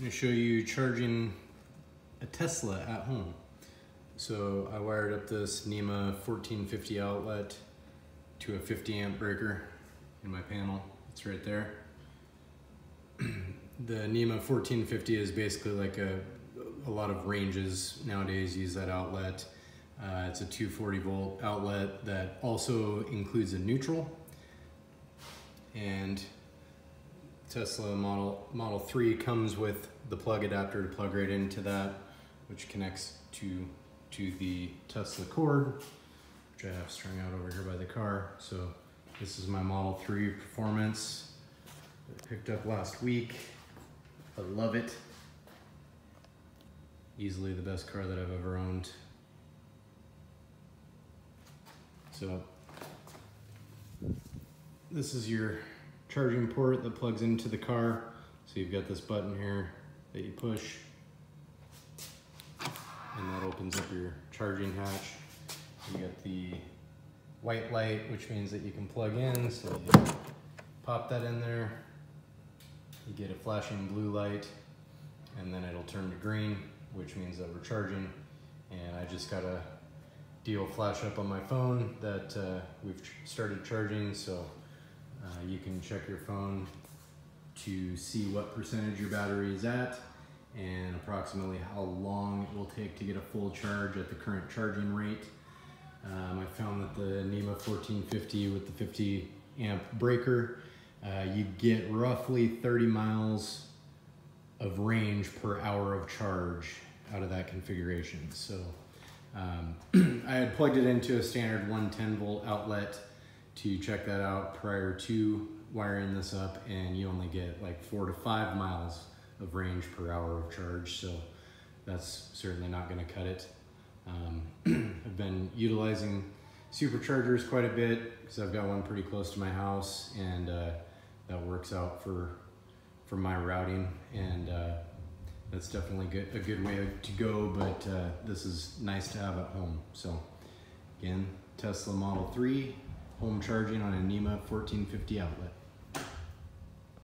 I'm going to show you charging a Tesla at home. So I wired up this NEMA 14-50 outlet to a 50 amp breaker in my panel. It's right there. The NEMA 14-50 is basically like a lot of ranges nowadays use that outlet. It's a 240 volt outlet that also includes a neutral, and Tesla Model 3 comes with the plug adapter to plug right into that, which connects to the Tesla cord, which I have strung out over here by the car. So this is my Model 3 Performance that I picked up last week. I love it. Easily the best car that I've ever owned. So this is your charging port that plugs into the car. So you've got this button here that you push, and that opens up your charging hatch. You got the white light, which means that you can plug in. So you pop that in there, you get a flashing blue light, and then it'll turn to green, which means that we're charging. And I just got a deal flash up on my phone that we've started charging. So you can check your phone to see what percentage your battery is at and approximately how long it will take to get a full charge at the current charging rate. I found that the NEMA 1450 with the 50 amp breaker, you get roughly 30 miles of range per hour of charge out of that configuration. So I had plugged it into a standard 110 volt outlet to check that out prior to wiring this up, and you only get like 4 to 5 miles of range per hour of charge, so that's certainly not going to cut it. I've been utilizing superchargers quite a bit because I've got one pretty close to my house, and that works out for my routing, and that's definitely a good way to go, but this is nice to have at home. So again, Tesla Model 3 home charging on a NEMA 1450 outlet.